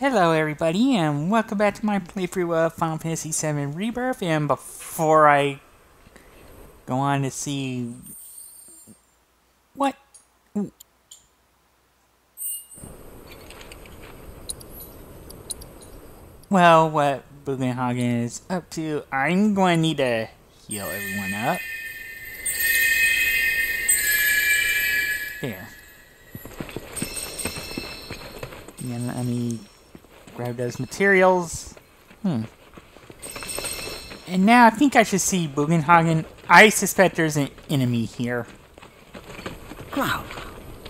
Hello everybody, and welcome back to my playthrough of Final Fantasy VII Rebirth. And before I go on to see what... well, what Bugenhagen is up to, I'm going to need to heal everyone up. There. And let me grab those materials. And now I think I should see Bugenhagen. I suspect there's an enemy here. Cloud,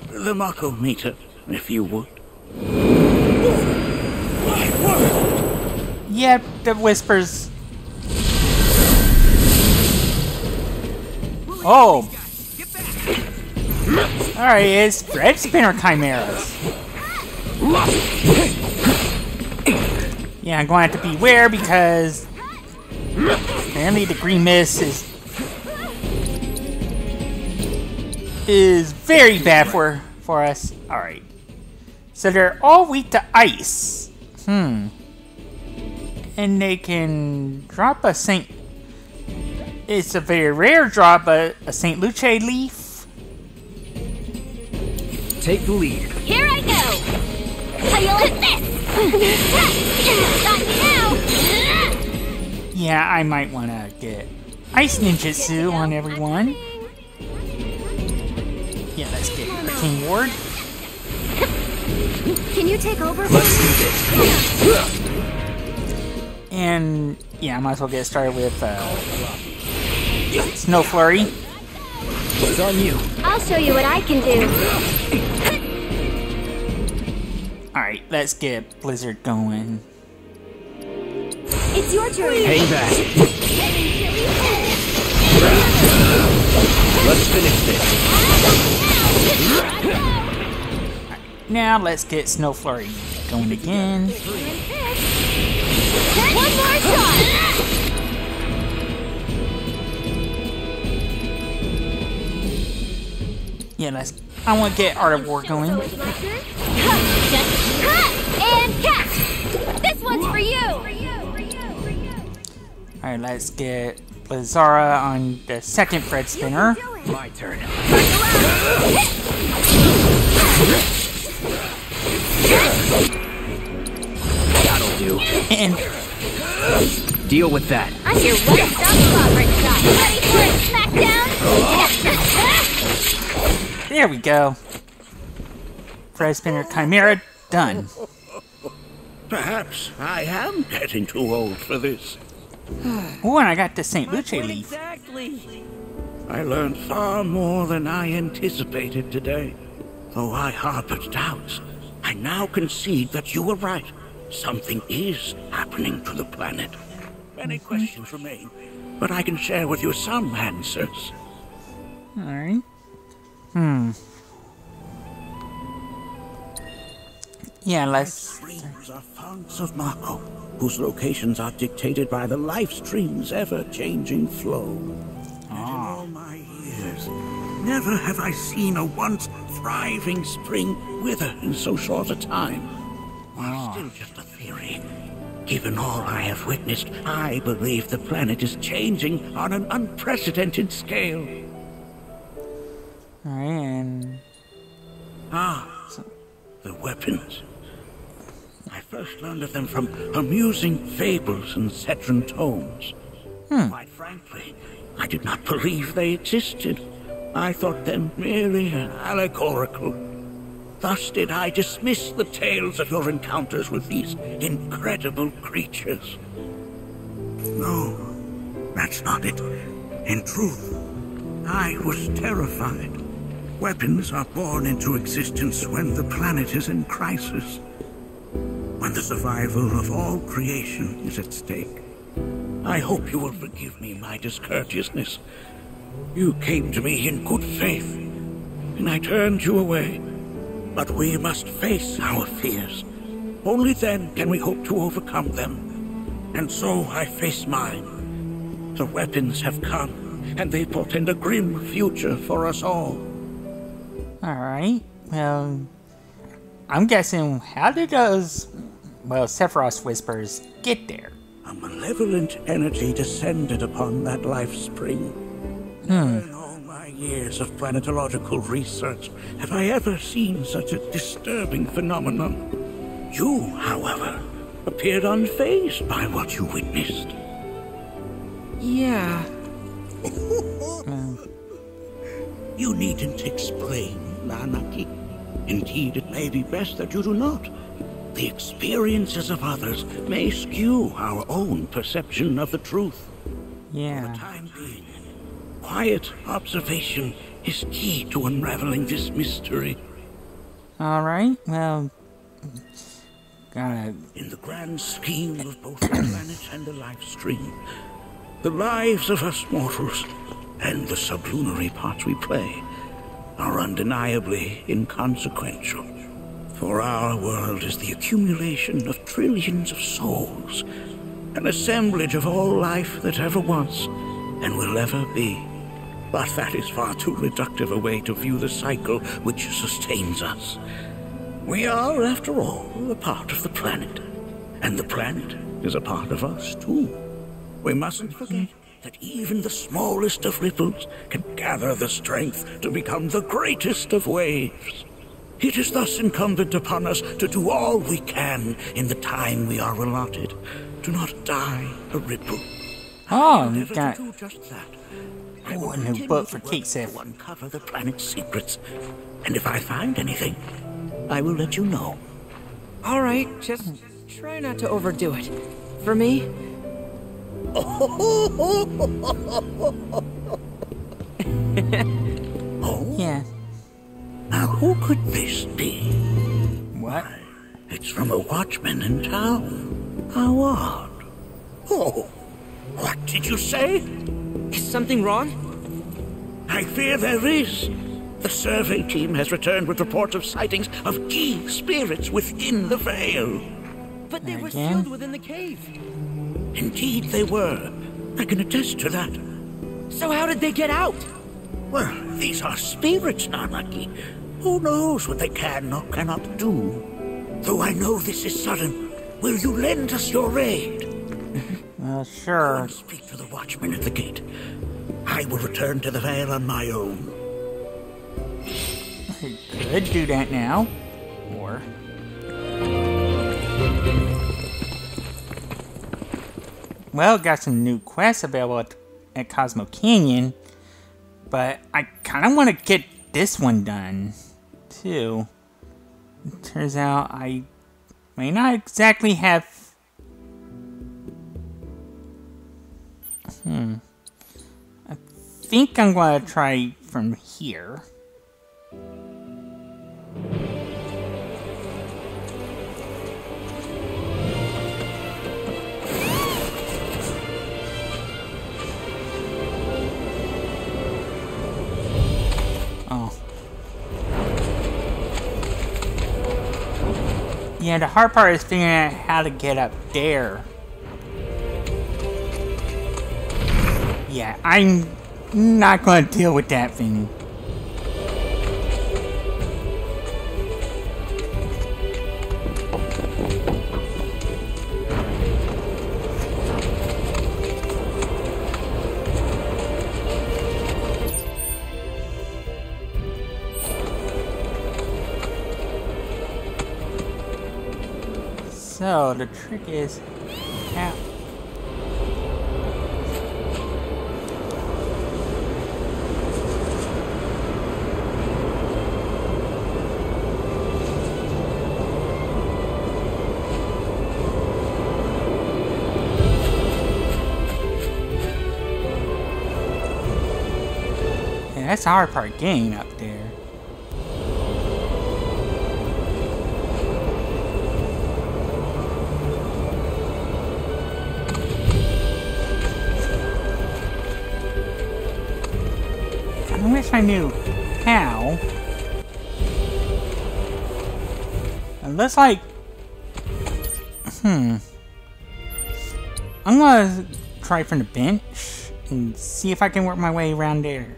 the Mako meter, if you would. Yep, the whispers. Oh! Alright, it's Dreadspinner chimeras. Yeah, I'm going to have to beware because apparently the green mist is very bad for us. Alright. So they're all weak to ice. And they can drop a Saint... It's a very rare drop, but a Saint Luce leaf. Take the lead. Here I go! Yeah, I might want to get Ice Ninjutsu on everyone. Yeah, let's get King Ward. Can you take over? Let's do this. And yeah, I might as well get started with Snow Flurry. It's on you. I'll show you what I can do. Alright, let's get Blizzard going. It's your turn. Hang back. Let's finish this. Right, now let's get Snow Flurry going again. One more shot. Yeah, let's. I want to get Art of War going. And catch! This one's for you! Alright, let's get Blizzara on the second Dreadspinner. My turn. That'll do. And deal with that. I'm your one-stop sovereign shot. Ready for a smackdown? There we go. Dreadspinner Chimera. Done. Perhaps I am getting too old for this. Oh, and I got the St. Luce leaf. Exactly. I learned far more than I anticipated today. Though I harbored doubts, I now concede that you were right. Something is happening to the planet. Many questions remain, but I can share with you some answers. All right. Yeah, let's... Life streams are fonts of Mako, whose locations are dictated by the life stream's ever-changing flow. And in all my years, never have I seen a once thriving spring wither in so short a time. While still just a theory, given all I have witnessed, I believe the planet is changing on an unprecedented scale. The weapons. I first learned of them from amusing fables and Cetran tomes. Quite frankly, I did not believe they existed. I thought them merely allegorical. Thus did I dismiss the tales of your encounters with these incredible creatures. No, that's not it. In truth, I was terrified. Weapons are born into existence when the planet is in crisis. When the survival of all creation is at stake. I hope you will forgive me my discourteousness. You came to me in good faith, and I turned you away. But we must face our fears. Only then can we hope to overcome them. And so I face mine. The weapons have come, and they portend a grim future for us all. Alright, well, I'm guessing, how did those Well, Sephiroth whispers, "Get there." A malevolent energy descended upon that life spring. In all my years of planetological research, have I ever seen such a disturbing phenomenon? You, however, appeared unfazed by what you witnessed. Yeah. You needn't explain, Nanaki. Indeed, it may be best that you do not. The experiences of others may skew our own perception of the truth. Yeah. For the time being, quiet observation is key to unraveling this mystery. Alright, well... In the grand scheme of both the planet and the life stream, the lives of us mortals and the sublunary parts we play are undeniably inconsequential. For our world is the accumulation of trillions of souls, an assemblage of all life that ever was and will ever be. But that is far too reductive a way to view the cycle which sustains us. We are, after all, a part of the planet, and the planet is a part of us too. We mustn't forget that even the smallest of ripples can gather the strength to become the greatest of waves. It is thus incumbent upon us to do all we can in the time we are allotted. Do not die a ripple. Oh, you got to do just that. I will continue to work to uncover the planet's secrets, and if I find anything, I will let you know. All right, just try not to overdo it. For me. Oh? Yeah. Now who could this be? What? It's from a watchman in town. How odd. Oh, what did you say? Is something wrong? I fear there is. The survey team has returned with reports of sightings of Gi spirits within the veil. But they were sealed within the cave. Indeed they were. I can attest to that. So how did they get out? Well, these are spirits, Nanaki. Who knows what they can or cannot do? Though I know this is sudden, will you lend us your aid? Sure. Go and speak to the watchman at the gate. I will return to the veil on my own. I could do that now. Or... Well, got some new quests available at Cosmo Canyon, but I kind of want to get this one done, too. It turns out I may not exactly have... I think I'm going to try from here. Yeah, the hard part is figuring out how to get up there. Yeah, I'm not going to deal with that thing. So the trick is how. Yeah, that's the hard part, getting up there. I knew how. It looks like I'm gonna try from the bench and see if I can work my way around there.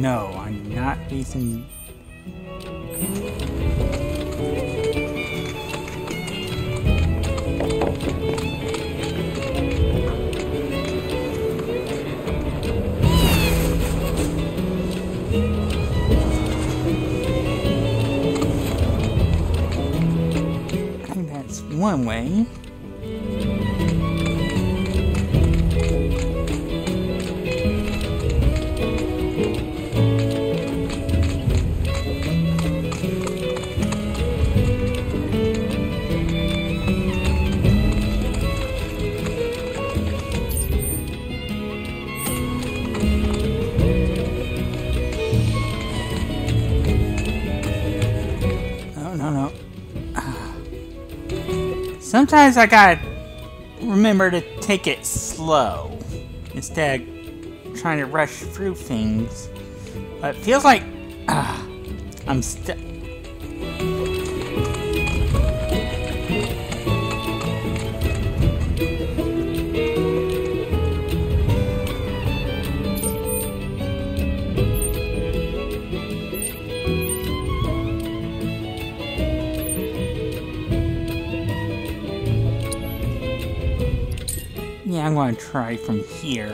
No, I'm not facing... I think that's one way. Sometimes I gotta remember to take it slow instead of trying to rush through things. But it feels like I'm stuck. I'm going to try from here.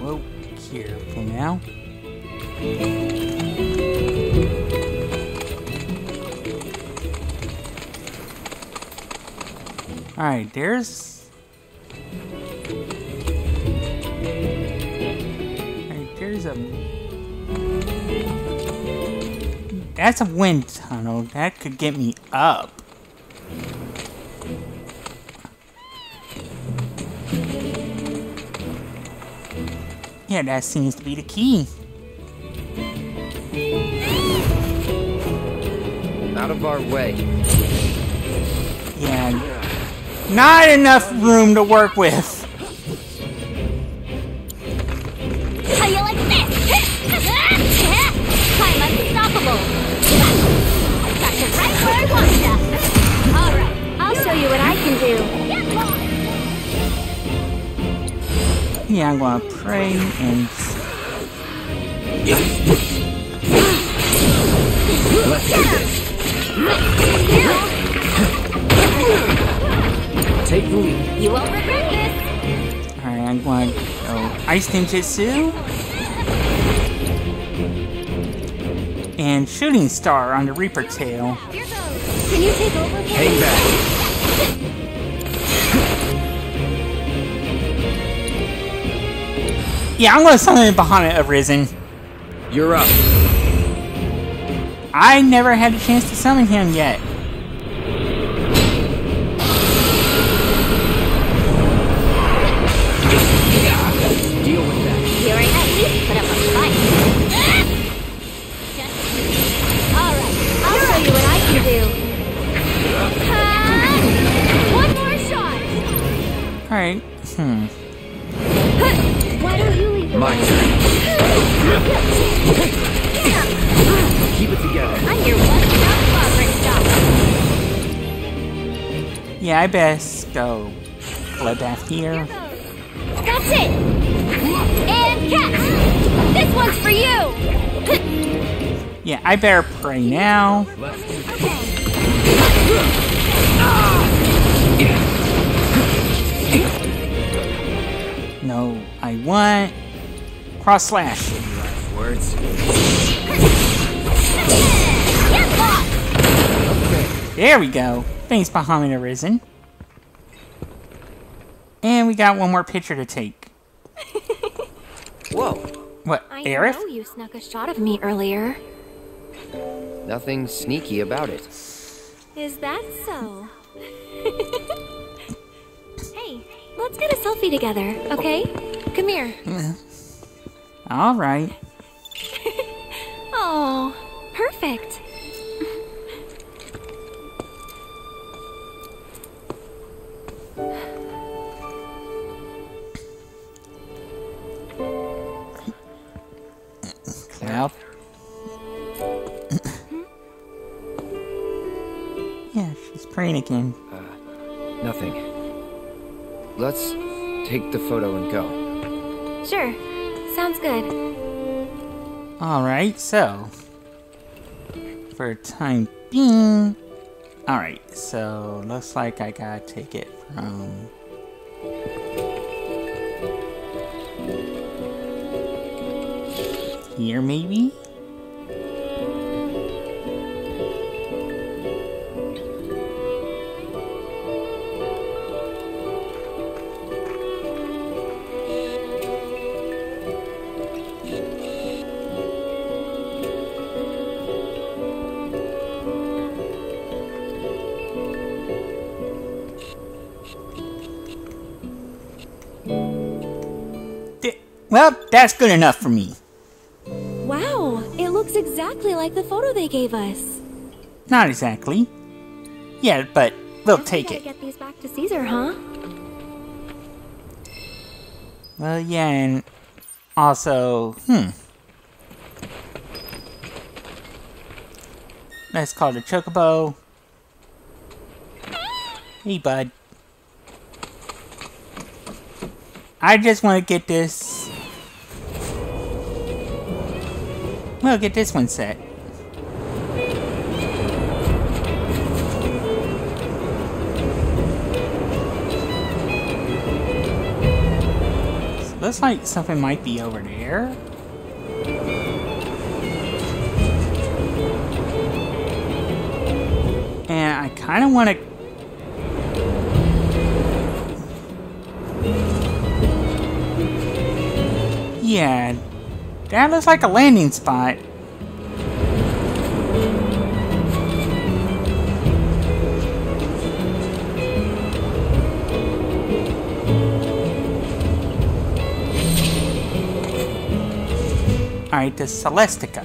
Whoa, here for now. Alright, there's... That's a wind tunnel. That could get me up. Yeah, that seems to be the key. Out of our way. Yeah. Not enough room to work with. How you like that? I'm unstoppable. Right where I want ya. All right, I'll show you what I can do. Yeah, I'm gonna pray and. Let's do this. Take the lead. You won't regret this. All right, I'm going to go Ice Ninjutsu and Shooting Star on the Reaper Tail. Can you take over? Hang back. Yeah, I'm gonna summon Bahamut Arisen. You're up. I never had a chance to summon him yet. Deal with that. You're an athlete, but I'm a fight. Alright, I'll show you what I can do. One more shot. All right. Why don't you leave? My turn. Keep it together. I'm your one-stop progress stopper. Yeah, I best go club back here. That's it. And catch. This one's for you. Yeah, I better pray now. Okay. No, I want cross slash. Words. There we go. Thanks, Bahamut Arisen. And we got one more picture to take. Whoa. What, Aerith? I know you snuck a shot of me earlier. Nothing sneaky about it. Is that so? Hey, let's get a selfie together, okay? Come here. All right. Oh, perfect. Cloud. praying again. Nothing. Let's take the photo and go. Sure. Sounds good. Alright, so... for time being... Alright, so looks like I gotta take it from... here, maybe? Well, that's good enough for me. Wow, it looks exactly like the photo they gave us. Not exactly. Yeah, but we'll take it. Get these back to Caesar, huh? Well, yeah, and also, let's call the Chocobo. Hey, bud. I just want to get this. We'll get this one set. So looks like something might be over there. And I kind of want to... yeah. That looks like a landing spot. Alright, the Celestica.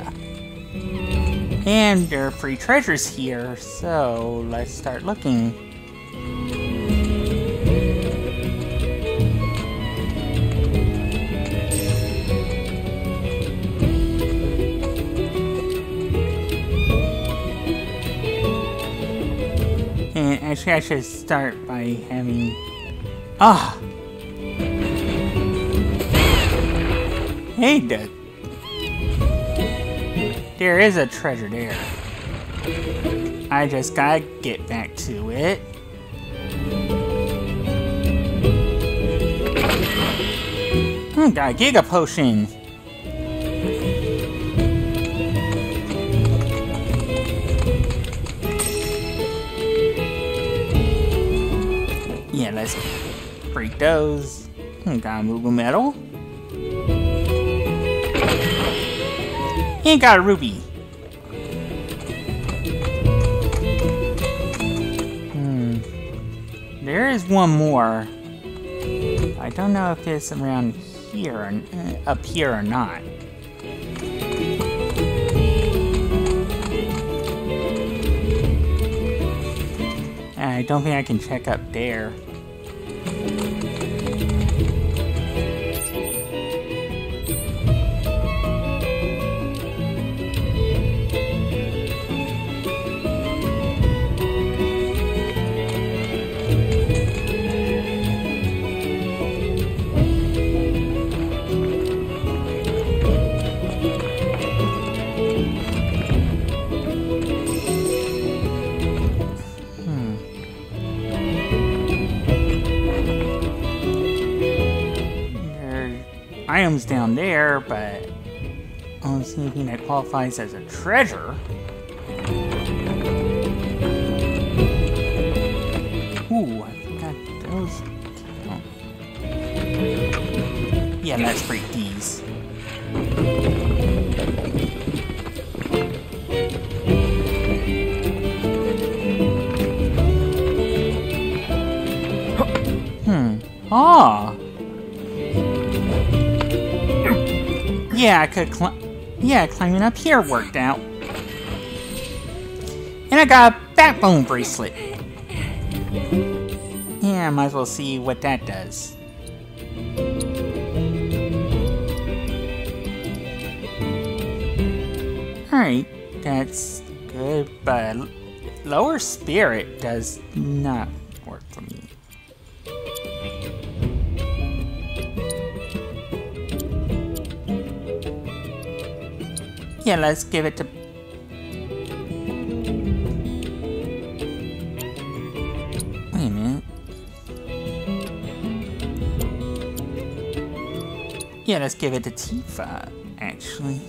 And there are free treasures here, so let's start looking. Actually, I should start by having... ah! Oh. Hey, Doug. There is a treasure there. I just gotta get back to it. I got a Giga Potion. Let's break those. Got a Moogle Metal. And got a Ruby. There is one more. I don't know if it's around here, or, up here or not. I don't think I can check up there. Items down there, but I don't see anything that qualifies as a treasure. Ooh, I forgot those count. Yeah, let's break these. Ah. Yeah, I could climbing up here worked out. And I got a backbone bracelet. Yeah, might as well see what that does. Alright, that's good, but Lower Spirit does not work for me. Yeah, let's give it to... Wait a minute. Yeah, let's give it to Tifa, actually.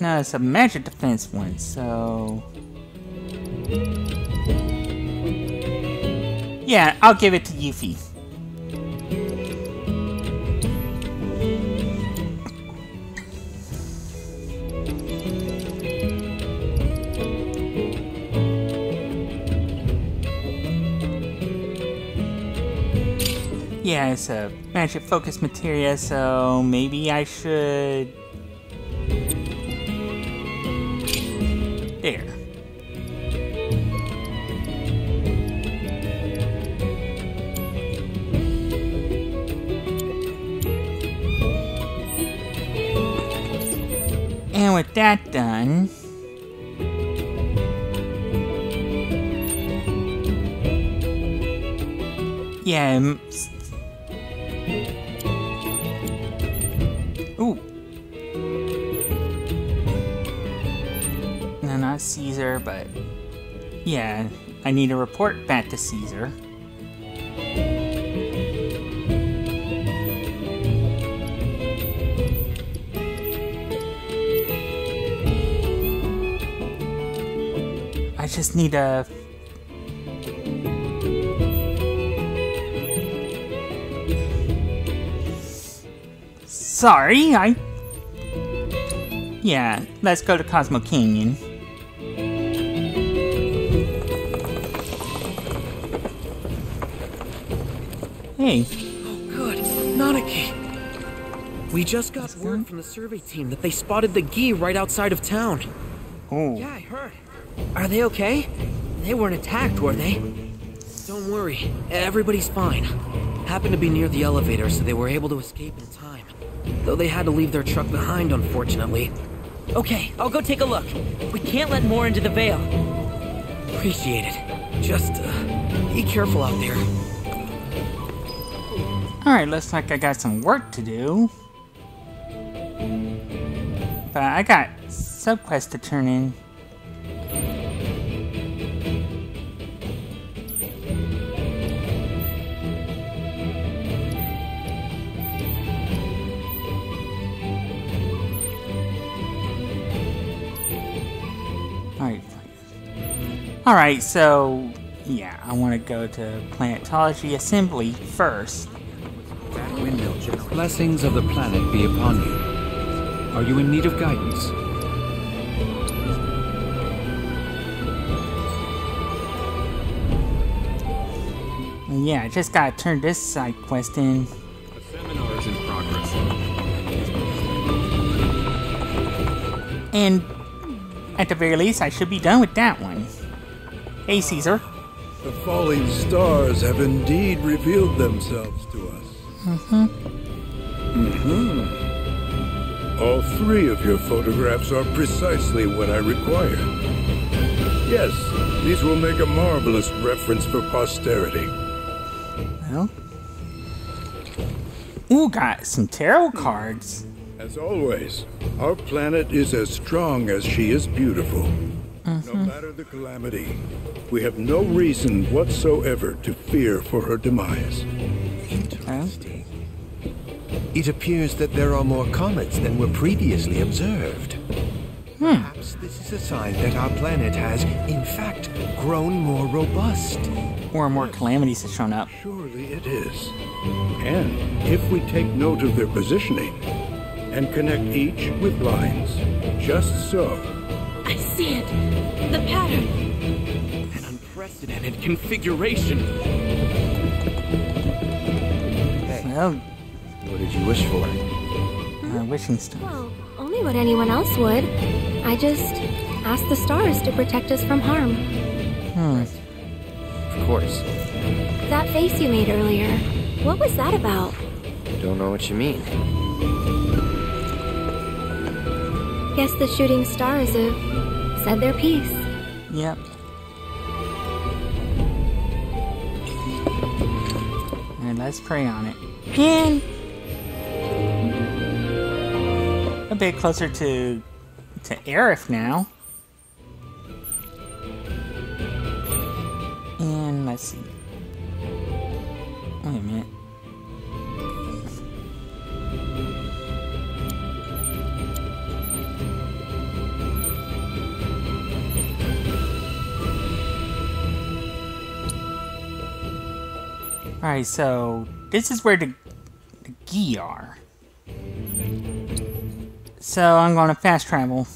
No, it's a magic defense one, so... Yeah, I'll give it to Yuffie. Yeah, it's a magic focus materia, so maybe I should... There. And with that done... Yeah, Caesar, but yeah, I need to report back to Caesar. I just need to... Sorry, I... Yeah, let's go to Cosmo Canyon. Hey. Oh, good. Nanaki. We just got word from the survey team that they spotted the Gi right outside of town. Oh. Yeah, I heard. Are they okay? They weren't attacked, were they? Don't worry. Everybody's fine. Happened to be near the elevator, so they were able to escape in time. Though they had to leave their truck behind, unfortunately. Okay, I'll go take a look. We can't let more into the Veil. Appreciate it. Just, be careful out there. Alright, looks like I got some work to do. But I got subquests to turn in. Alright, fine. Alright, so... Yeah, I want to go to Planetology Assembly first. Blessings of the planet be upon you. Are you in need of guidance? Yeah, I just gotta turn this side quest in. A seminar is in progress. And at the very least, I should be done with that one. Hey, Caesar. The falling stars have indeed revealed themselves to us. All three of your photographs are precisely what I require. Yes, these will make a marvelous reference for posterity. Well... Ooh, got some tarot cards. As always, our planet is as strong as she is beautiful. No matter the calamity, we have no reason whatsoever to fear for her demise. Interesting. It appears that there are more comets than were previously observed. Perhaps this is a sign that our planet has, in fact, grown more robust. Or more calamities have shown up. Surely it is. And if we take note of their positioning and connect each with lines, just so. I see it. The pattern. An unprecedented configuration. Well, what did you wish for? Wishing stone. Well, only what anyone else would. I just asked the stars to protect us from harm. Of course. That face you made earlier, what was that about? I don't know what you mean. Guess the shooting star is a said their piece. Yep. And let's pray on it. And a bit closer to Aerith now. And let's see. Wait a minute. Alright, so this is where the Gi are. So I'm going to fast travel.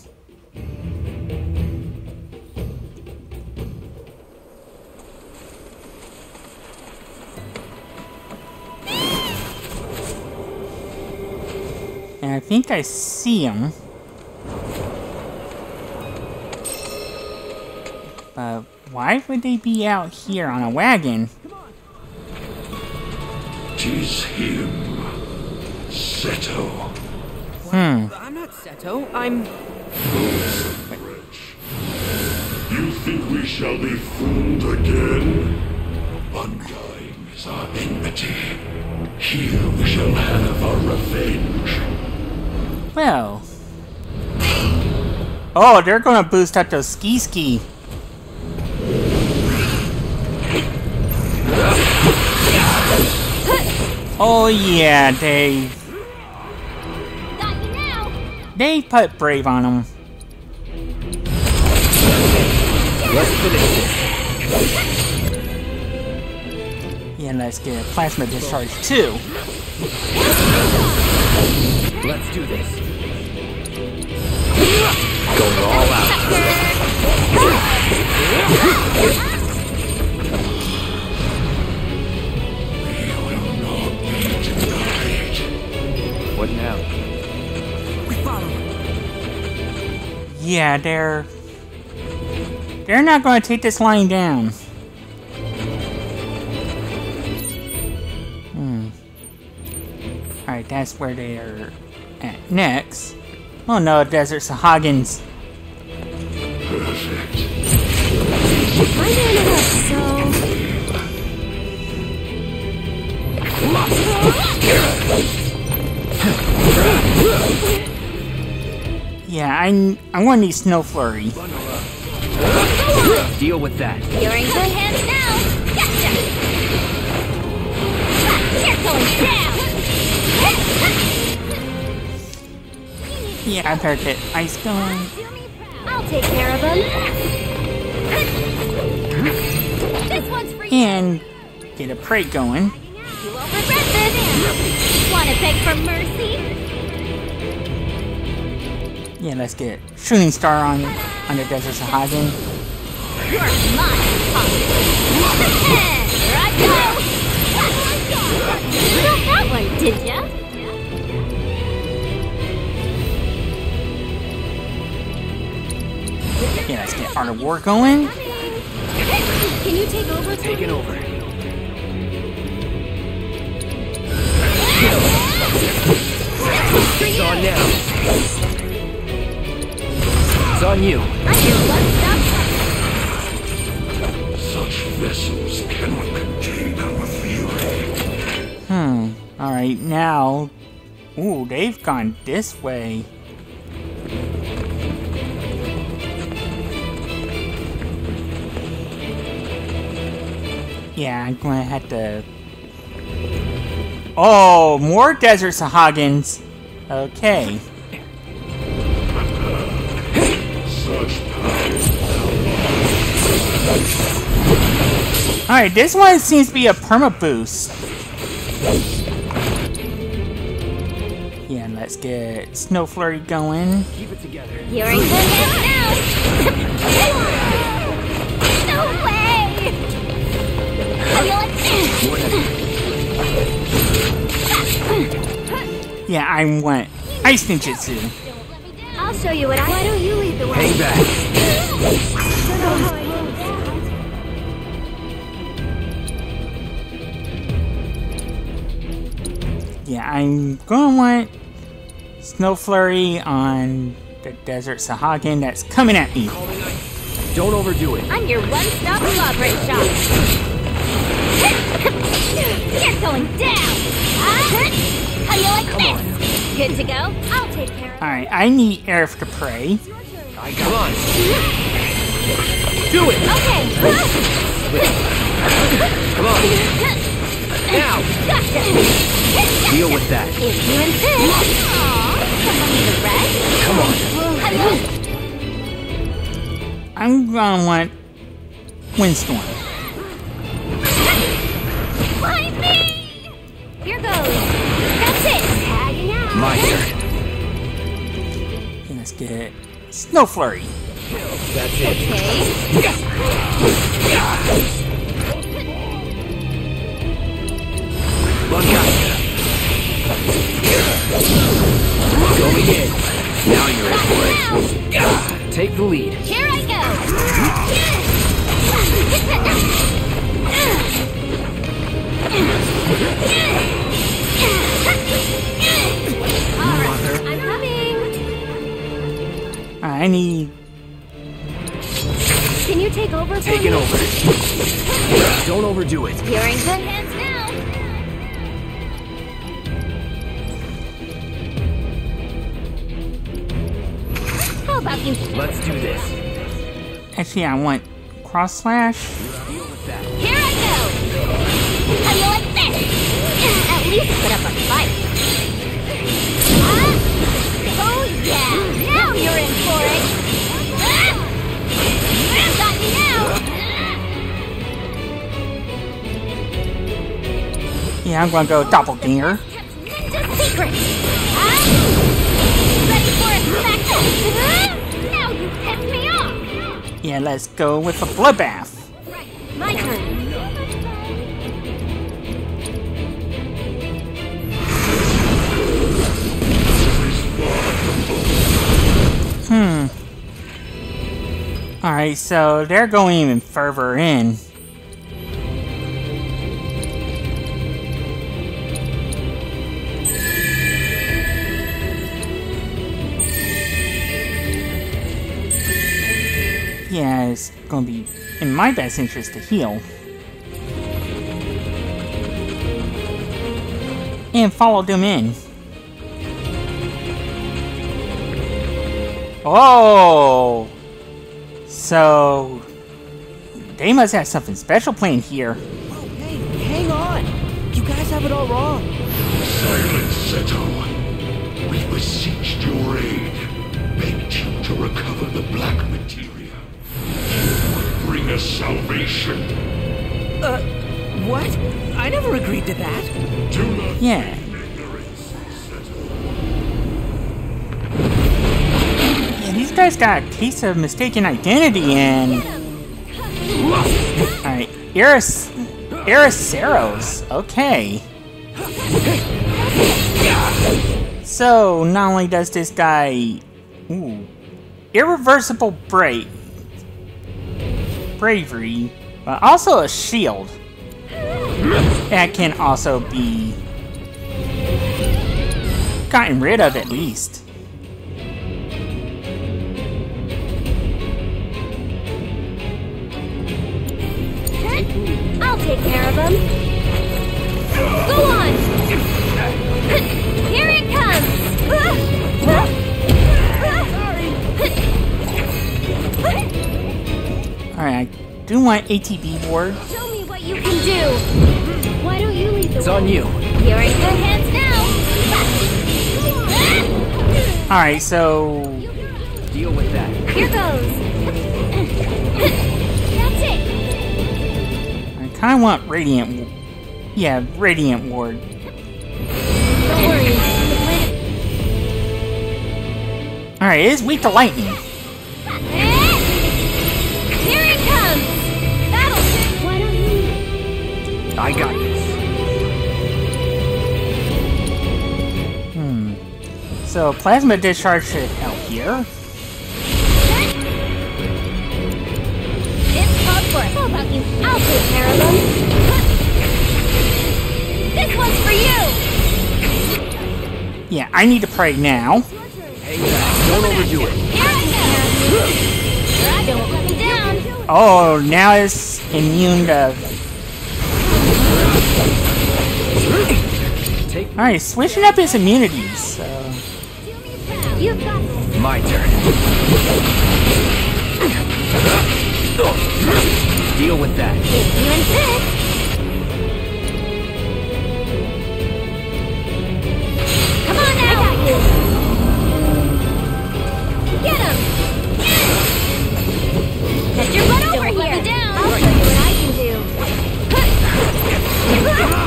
And I think I see him. But why would they be out here on a wagon? Tis him, Seto. I'm not Seto, I'm... Loathsome wretch. You think we shall be fooled again? Undying is our enmity. Here we shall have our revenge. Well... Oh, they're gonna boost up those ski-ski. Oh yeah, they... Got you now. They put Brave on them. Let's finish it. Yeah, let's get a plasma discharge too. Let's do this. Go all out. What now? We follow. Yeah, they're not going to take this line down. All right, that's where they're at next. Oh no, Desert Sahagins. Perfect. Yeah, I want to need Snow Flurry. Deal with that. You're in good hands now. Gotcha. You're going down. Yeah, I better get ice going. I'll take care of him. This one's free. And get a prey going. You won't regret this. Want to beg for mercy? Yeah, let's get Shooting Star on the Desert Sahagin. You're mine. Here I go. You got that one, did ya? Yeah, let's get Art of War going. Can you take over? Taking over. It's on now. It's on you. Such vessels cannot contain our fury. All right, now. Ooh, they've gone this way. Yeah, I'm gonna have to. Oh, more Desert Sahagins. Okay. Alright, this one seems to be a perma-boost. Yeah, and let's get Snow Flurry going. Keep it together. You're in good hands now! No way! Yeah, I want Ice Ninjutsu. I'll show you what I. Why don't you lead the way? Hang back. Yeah, I'm gonna want Snow Flurry on the Desert Sahagin that's coming at me. Don't overdo it. I'm your one-stop lottery shop. You're going down. How do you like this? Good to go? I'll take care of it. Alright, I need Aerith to pray. I got it. Do it! Okay. Come on. Now! Deal with that. If you insist. Aw, someone need a rest? Come on. I'm gonna want Windstorm. Why me? Here goes. That's it. Tagging out. My turn. Let's get Snow Flurry. That's it. Go again. Now you're in for it. Take the lead. Here I go. Alright, I'm coming. I need. Can you take over? For take it over. Don't overdo it. You're in good hands now. Let's do this. Actually, I want cross slash. Here I go. How do you like this? At least put up a fight. Huh? Oh yeah. Now you're in for it. Got me now. Yeah, I'm gonna go doppelganger. Ninja secret. Ready for it? Back up. Yeah, let's go with a bloodbath. Right, my turn. Alright, so they're going even further in. Yeah, it's gonna be in my best interest to heal. And follow them in. Oh! So... they must have something special planned here. Oh, hey, hang on! You guys have it all wrong. Silence, Seto. We beseeched your aid. Begged you to recover the Black Materia. Bring us salvation. What? I never agreed to that. Do not feign ignorance, Seto. Yeah, these guys got a case of mistaken identity and... Alright, Eriseros. Okay. So, not only does this guy... Ooh. Irreversible break. Bravery, but also a shield. That can also be gotten rid of at least. I'll take care of him. Go on! Here it comes! Alright, I do want ATB board. Show me what you can do. Why don't you lead the way? It's on you. You're in good hands now. Alright, so deal with that. Here goes. I kind of want Radiant. Yeah, Radiant Ward. Don't worry. Alright, it is weak to lightning. I got this. So plasma discharge should help here. It's hard for us. How about you? I'll take care of them. This one's for you. Yeah, I need to pray now. Hey, don't overdo it. Here I go. I don't let me down. Oh, now it's immune to... Alright, switching up his immunities, so... My turn. Deal with that. If you insist. Get him! Get your butt over here! Down. I'll show you what I can do.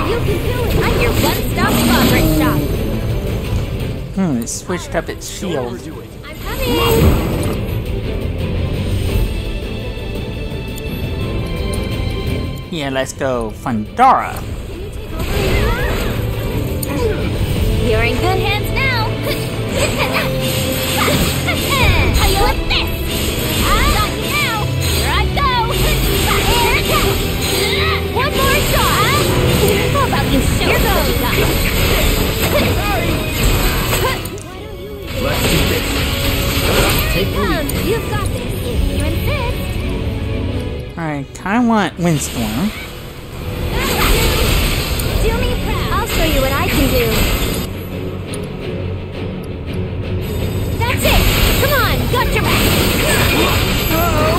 You can do it. I'm your one-stop favorite shop. Hmm, it switched up its shield. I'm coming. Yeah, let's go, Fundara. Can you take over here? You're in good hands now. How you like this? I got you now. Here I go. One more shot. How about you show me? Let's do this. Take it. You've got this. If you insist. All right, I want Windstorm. Do me proud. I'll show you what I can do. Come on, got your back! Uh-oh.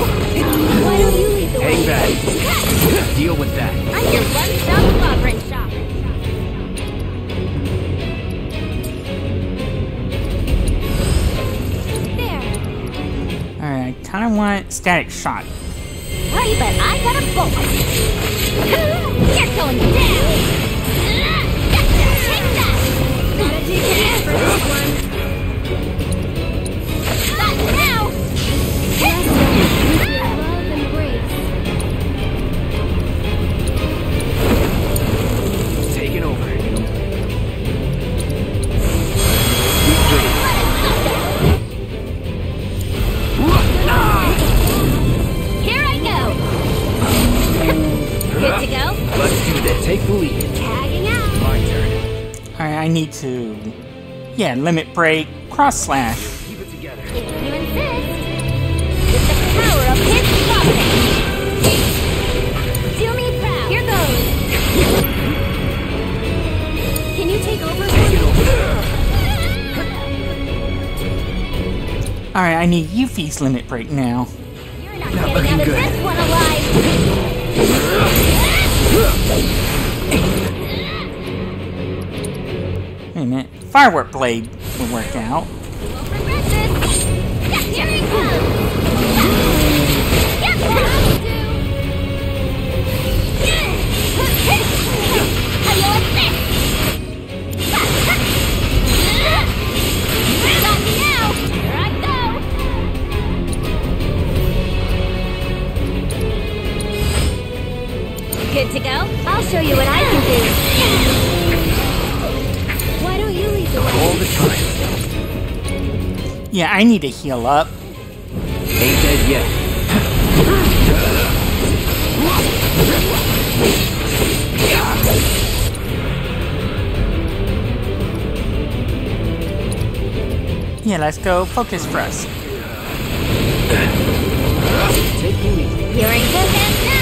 Why don't you lead the way? Hang back. Deal with that. I'm your one-stop clobbering shop. There. Alright, I kind of want static shot. Why, but I got a bullet. You're going down! Gotcha, take that! Gotta take it for this one. Now! Hit! Love and grace. Take it over. Here I go! Good to go? Let's do this. Take the lead. Tagging out. My turn. Alright, I need to... Yeah, limit break, cross slash. Alright, I need Yuffie's limit break now. You're not looking good. This one alive. Wait a minute. Firework blade will work out. Here it comes. Good to go? I'll show you what I can do. Why don't you lead the way? All the time. Yeah, I need to heal up. Ain't dead yet. Yeah, let's go. Focus for us. You're in good hands now.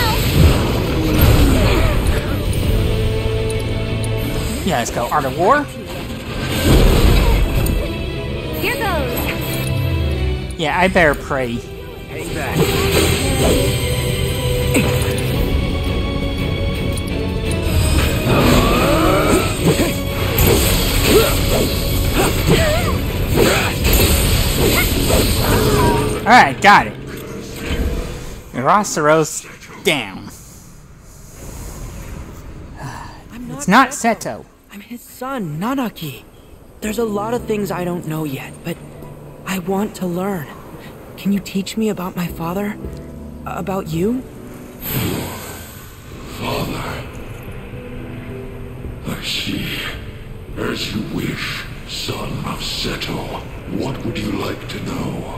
Yeah, let's go. Art of War. Here goes. Yeah, I better pray. Hang back. Alright, got it. Eriseros down. It's not Seto. I'm his son, Nanaki. There's a lot of things I don't know yet, but I want to learn. Can you teach me about my father? About you? Your father. I see. As you wish, son of Seto. What would you like to know?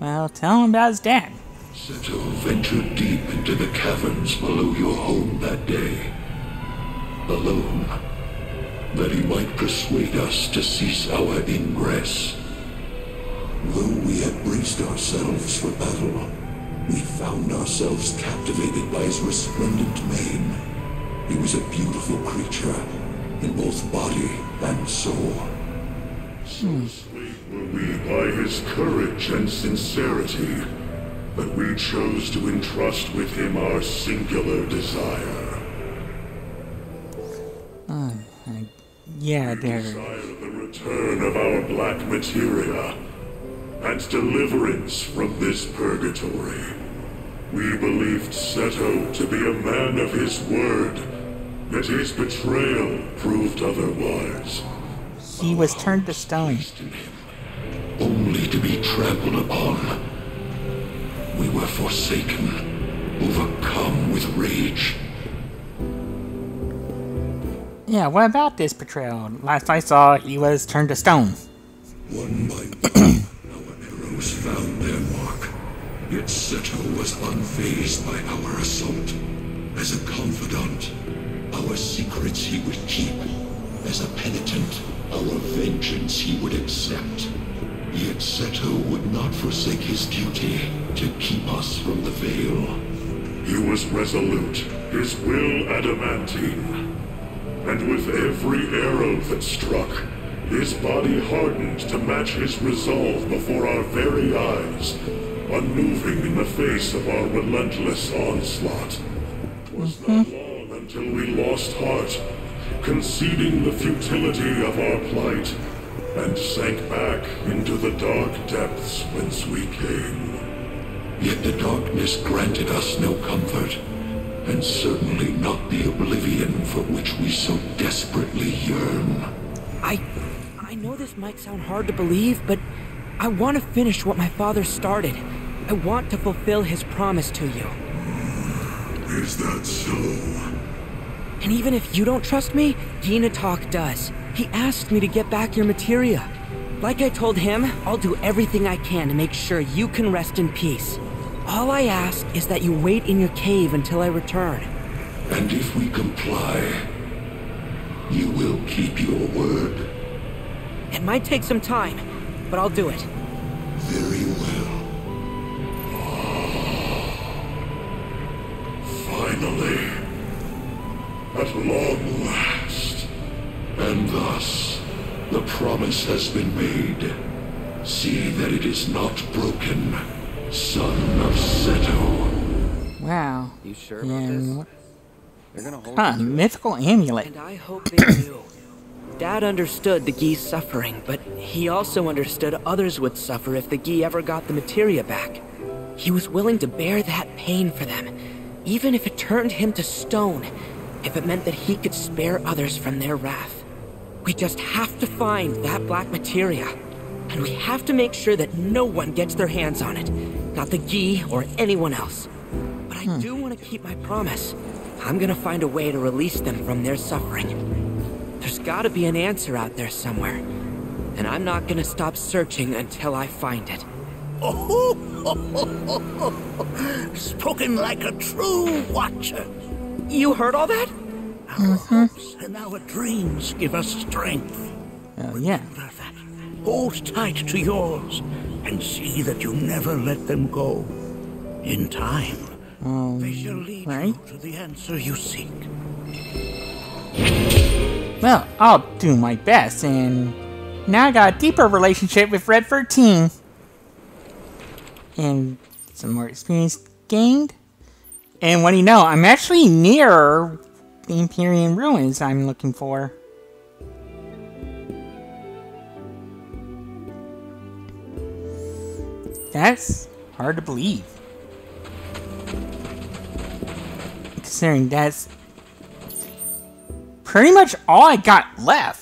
Well, tell him about his dad. Seto ventured deep into the caverns below your home that day. Alone, that he might persuade us to cease our ingress. Though we had braced ourselves for battle, we found ourselves captivated by his resplendent mane. He was a beautiful creature, in both body and soul. So swayed were we by his courage and sincerity, but we chose to entrust with him our singular desire. Yeah, there. The desire of the return of our Black Materia, and deliverance from this purgatory. We believed Seto to be a man of his word, yet his betrayal proved otherwise. He was turned to stone. Only to be trampled upon. We were forsaken, overcome with rage. Yeah, what about this betrayal? Last I saw, he was turned to stone. One by one. Found their mark, yet Seto was unfazed by our assault. As a confidant, our secrets he would keep. As a penitent, our vengeance he would accept. Yet Seto would not forsake his duty to keep us from the veil. He was resolute, his will adamantine. And with every arrow that struck, his body hardened to match his resolve before our very eyes, unmoving in the face of our relentless onslaught. 'Twas not long until we lost heart, conceding the futility of our plight, and sank back into the dark depths whence we came. Yet the darkness granted us no comfort, and certainly not the oblivion for which we so desperately yearn. I know this might sound hard to believe, but I want to finish what my father started. I want to fulfill his promise to you. Is that so? And even if you don't trust me, Ginatalk does. He asked me to get back your materia. Like I told him, I'll do everything I can to make sure you can rest in peace. All I ask is that you wait in your cave until I return. And if we comply, you will keep your word. It might take some time, but I'll do it. Very well. Ah, finally, at long last. And thus, the promise has been made. See that it is not broken, son of Seto. Wow. You sure about this? They're gonna hold you to mythical amulet. And I hope they do. Dad understood the Gi's suffering, but he also understood others would suffer if the Gi ever got the materia back. He was willing to bear that pain for them, even if it turned him to stone, if it meant that he could spare others from their wrath. We just have to find that black materia, and we have to make sure that no one gets their hands on it, not the Gi or anyone else. But I do want to keep my promise. I'm gonna find a way to release them from their suffering. There's gotta be an answer out there somewhere, and I'm not gonna stop searching until I find it. Oh, ho, ho, ho, ho, ho. Spoken like a true watcher. You heard all that? Our hopes and our dreams give us strength. Remember that. Hold tight to yours, and see that you never let them go. In time, they shall lead you to the answer you seek. Well, I'll do my best, and now I got a deeper relationship with Red 13. And some more experience gained. And what do you know, I'm actually near the Empyrean Ruins I'm looking for. That's hard to believe. Considering that's pretty much all I got left.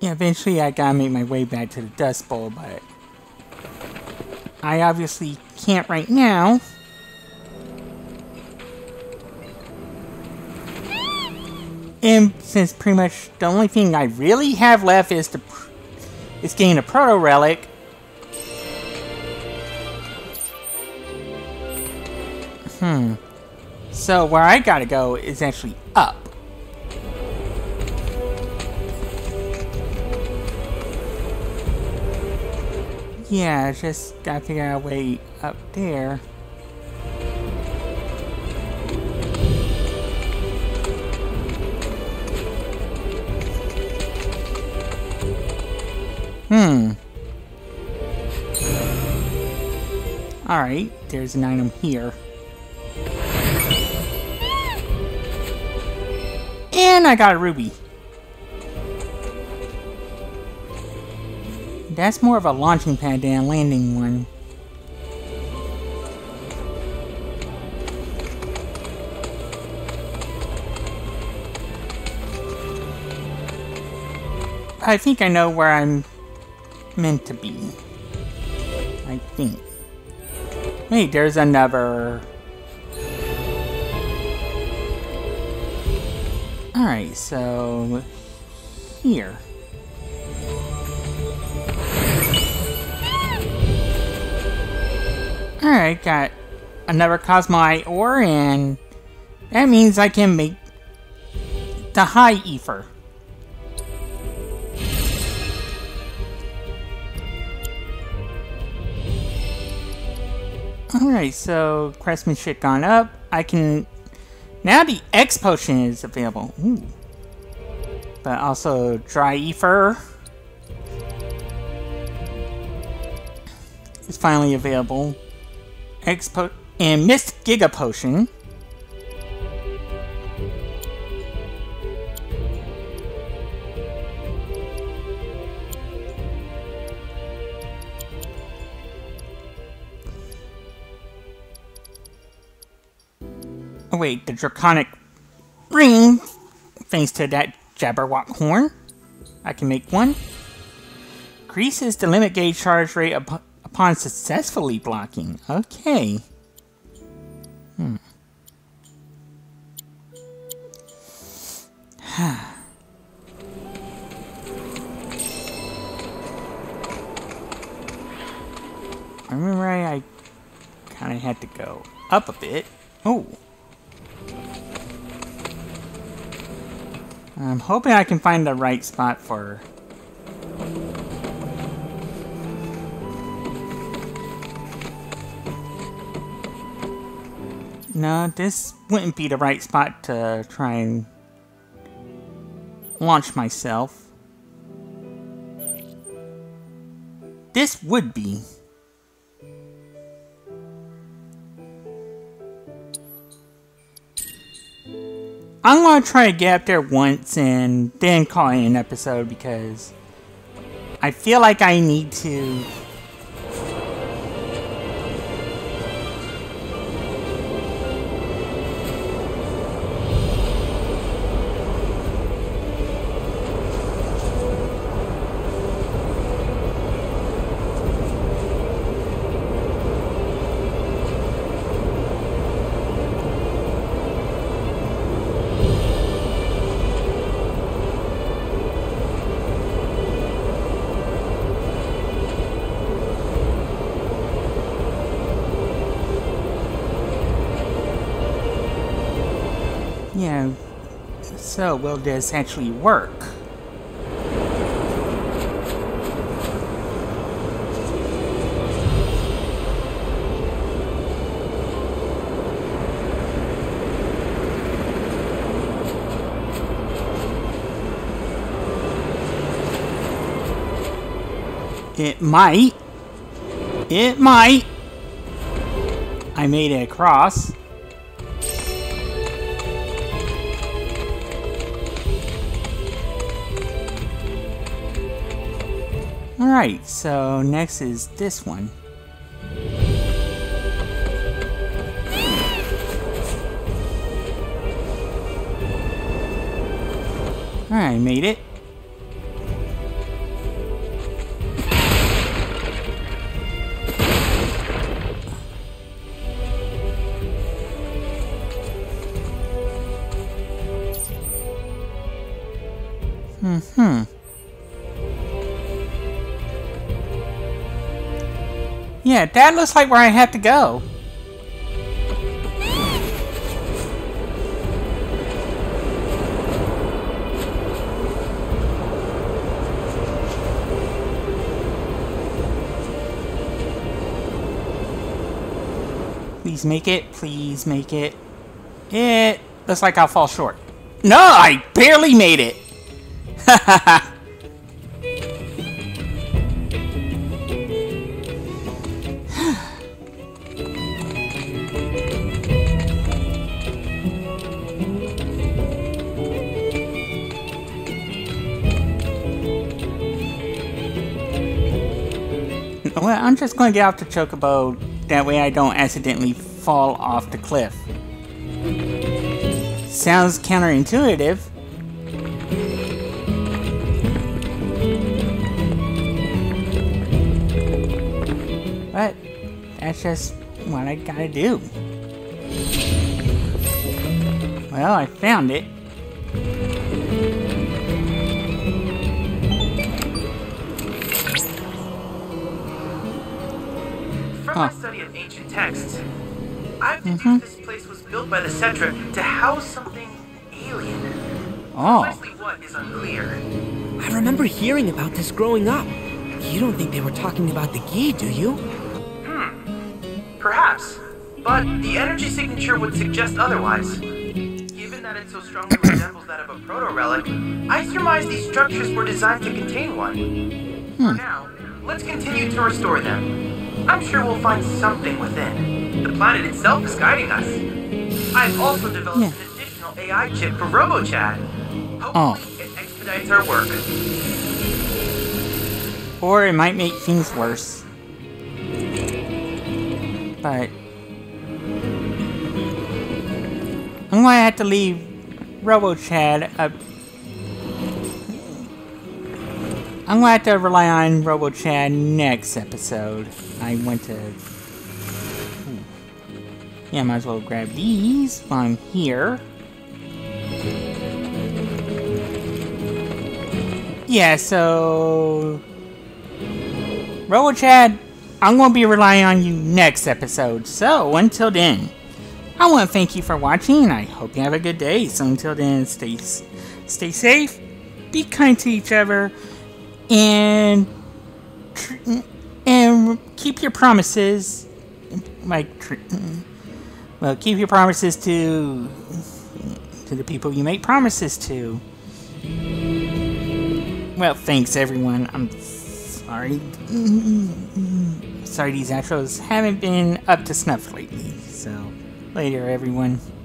Yeah, eventually I gotta make my way back to the Dust Bowl, but I obviously can't right now. And since pretty much the only thing I really have left is to It's getting a proto-relic. So where I gotta go is actually up. Yeah, I just gotta figure out a way up there. Alright, there's an item here. And I got a ruby. That's more of a launching pad than a landing one. I think I know where I'm meant to be. I think. Wait, there's another. Alright, so here. Alright, got another Cosmite ore, and that means I can make the high ether. Alright, so craftsmanship gone up. I can. Now the X potion is available. Ooh. But also dry ether is finally available. X po and missed Giga Potion. Oh wait, the Draconic Ring, thanks to that Jabberwock Horn. I can make one. Increases the limit gauge charge rate upon successfully blocking. Okay. I remember I kind of had to go up a bit. Oh. I'm hoping I can find the right spot for her. No, this wouldn't be the right spot to try and launch myself. This would be. I'm gonna try to get up there once and then call it an episode because I feel like I need to. So, will this actually work? It might. It might. I made it across. Alright, so next is this one. Alright, made it. Yeah, that looks like where I have to go. Please make it. Please make it. It looks like I'll fall short. No, I barely made it. Ha ha ha. Well, I'm just going to get off the chocobo. That way I don't accidentally fall off the cliff. Sounds counterintuitive. But that's just what I gotta do. Well, I found it. From my study of ancient texts, I've deduced this place was built by the Cetran to house something alien. Oh. Precisely what is unclear. I remember hearing about this growing up. You don't think they were talking about the Gi, do you? Perhaps. But the energy signature would suggest otherwise. Given that it so strongly resembles that of a proto-relic, I surmise these structures were designed to contain one. For now, let's continue to restore them. I'm sure we'll find something within. The planet itself is guiding us. I've also developed an additional AI chip for RoboChat. Hopefully it expedites our work. Or it might make things worse. But I'm gonna have to leave RoboChat up. I'm gonna have to rely on RoboChat next episode. I want to. Yeah, might as well grab these while I'm here. Yeah, so RoboChad, I'm going to be relying on you next episode. So, until then, I want to thank you for watching. I hope you have a good day. So, until then, stay safe, be kind to each other, and keep your promises. Well, keep your promises to the people you make promises to. Well, thanks everyone. I'm sorry. Sorry these outros haven't been up to snuff lately. So, later everyone.